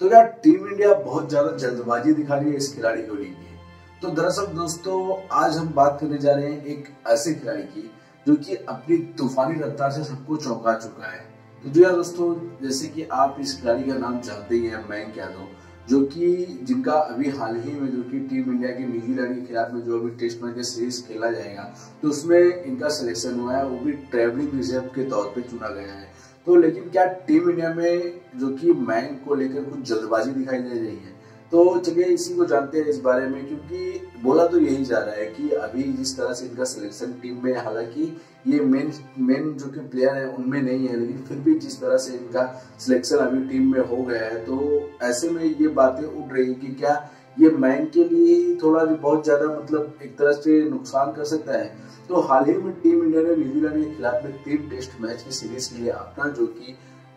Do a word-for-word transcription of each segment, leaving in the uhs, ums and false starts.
तो यार team India बहुत ज्यादा जल्दबाजी दिखा रही है इस खिलाड़ी को लिए। तो दरअसल दोस्तों आज हम बात करने जा रहे हैं एक ऐसे खिलाड़ी की जो कि अपनी तूफानी रफ्तार से सबको चौंका चुका है। तो जो यार दोस्तों जैसे कि आप इस खिलाड़ी का नाम जानते ही हैं, मयंक यादव, जो कि जिनका अभी हाल ही में जो कि टीम इंडिया के न्यूजीलैंड के खिलाफ में जो अभी टेस्ट मैच सीरीज खेला जाएगा तो उसमें इनका सिलेक्शन हुआ है, वो भी ट्रेवलिंग रिजर्व के तौर पर चुना गया है। तो लेकिन क्या टीम इंडिया में जो कि मयंक को लेकर कुछ जल्दबाजी दिखाई दे रही है, तो चलिए इसी को जानते हैं इस बारे में। क्योंकि बोला तो यही जा रहा है कि अभी जिस तरह से इनका सिलेक्शन टीम में, हालांकि ये मेन मेन जो कि प्लेयर है उनमें नहीं है, लेकिन फिर भी जिस तरह से इनका सिलेक्शन अभी टीम में हो गया है तो ऐसे में ये बातें उठ रही है कि क्या ये मयंक के लिए थोड़ा बहुत ज़्यादा मतलब एक तरह से नुकसान कर सकता है। तो हाल ही में टीम इंडिया ने न्यूजीलैंड के खिलाफ में तीन टेस्ट मैच की सीरीज के लिए अपना जो कि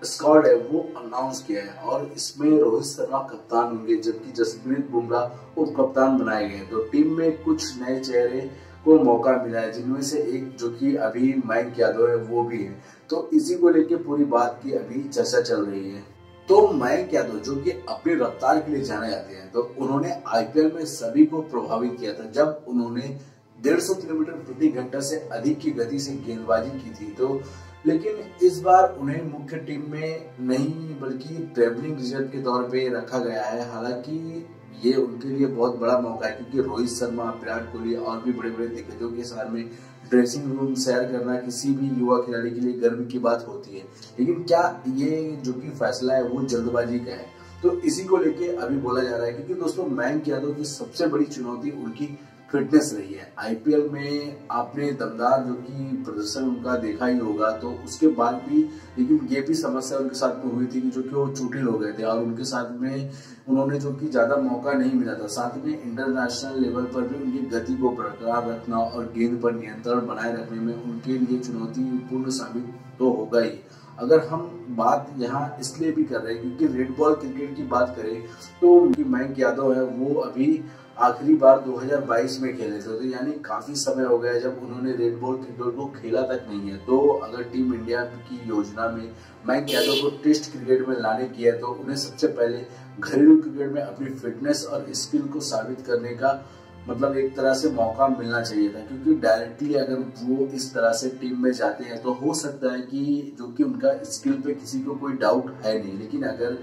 स्क्वाड है वो अनाउंस किया है और इसमें रोहित शर्मा कप्तान होंगे जबकि जसप्रीत बुमराह उप कप्तान बनाए गए। तो टीम में कुछ नए चेहरे को मौका मिला है जिनमें से एक जो कि अभी मयंक यादव है वो भी है। तो इसी को लेकर पूरी बात की अभी चर्चा चल रही है। तो मयंक यादव जो कि अपनी रफ्तार के लिए जाने जाते हैं, तो उन्होंने आईपीएल में सभी को प्रभावित किया था जब उन्होंने डेढ़ सौ किलोमीटर प्रति घंटा से अधिक की गति से गेंदबाजी की थी। तो लेकिन इस बार उन्हें मुख्य टीम में नहीं बल्कि ट्रेवलिंग रिजर्व के तौर पे रखा गया है। हालांकि ये उनके लिए बहुत बड़ा मौका है क्योंकि रोहित शर्मा, विराट कोहली और भी बड़े बड़े दिग्गजों के सामने ड्रेसिंग रूम शेयर करना किसी भी युवा खिलाड़ी के लिए गर्व की बात होती है। लेकिन क्या ये जो कि फैसला है वो जल्दबाजी का है, तो इसी को लेके अभी बोला जा रहा है। क्योंकि दोस्तों मयंक यादव की सबसे बड़ी चुनौती उनकी फिटनेस रही है। आईपीएल में आपने दमदार जो कि प्रदर्शन उनका देखा ही होगा, तो उसके बाद भी लेकिन ये भी समस्या उनके साथ में हुई थी कि जो कि वो चोटिल हो गए थे और उनके साथ में उन्होंने जो कि ज़्यादा मौका नहीं मिला था। साथ में इंटरनेशनल लेवल पर भी उनकी गति को बरकरार रखना और गेंद पर नियंत्रण बनाए रखने में उनके लिए चुनौतीपूर्ण साबित तो होगा ही। अगर हम बात यहाँ इसलिए भी कर रहे हैं क्योंकि रेड बॉल क्रिकेट की बात करें तो मयंक यादव है वो अभी आखिरी बार दो हज़ार बाईस में खेले थे, तो यानी काफ़ी समय हो गया जब उन्होंने रेड बॉल क्रिकेट को खेला तक नहीं है। तो अगर टीम इंडिया की योजना में मयंक यादव को टेस्ट क्रिकेट में लाने की है तो उन्हें सबसे पहले घरेलू क्रिकेट में अपनी फिटनेस और स्किल को साबित करने का मतलब एक तरह से मौका मिलना चाहिए था। क्योंकि डायरेक्टली अगर वो इस तरह से टीम में जाते हैं तो हो सकता है कि जो कि उनका स्किल पे किसी को कोई डाउट है नहीं, लेकिन अगर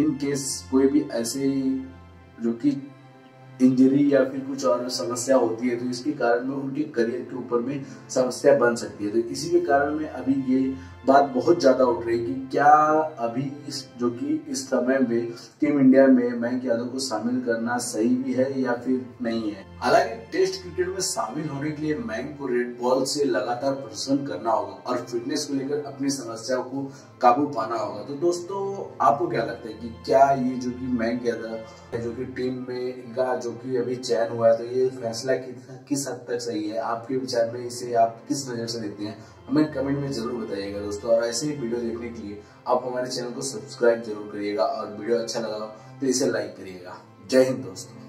इन केस कोई भी ऐसे जो कि इंजरी या फिर कुछ और समस्या होती है तो इसके कारण में उनके करियर के ऊपर में समस्या बन सकती है। तो इसी के कारण में अभी ये बात बहुत ज़्यादा उठ रही है कि क्या अभी इस जो कि इस समय में टीम इंडिया में मयंक यादव को शामिल करना सही भी है या फिर नहीं है। हालांकि टेस्ट क्रिकेट में शामिल होने के लिए मयंक को रेड बॉल से लगातार प्रदर्शन करना होगा और फिटनेस को लेकर अपनी समस्याओं को काबू पाना होगा। तो दोस्तों आपको क्या लगता है कि क्या ये जो कि मयंक यादव जो कि टीम में इनका जो कि अभी चयन हुआ है तो ये फैसला किस हद तक सही है? आपके विचार में इसे आप किस नजर से देखते हैं हमें कमेंट में जरूर बताइएगा दोस्तों। और ऐसे ही वीडियो देखने के लिए आप हमारे चैनल को सब्सक्राइब जरूर करिएगा और वीडियो अच्छा लगा तो इसे लाइक करिएगा। जय हिंद दोस्तों।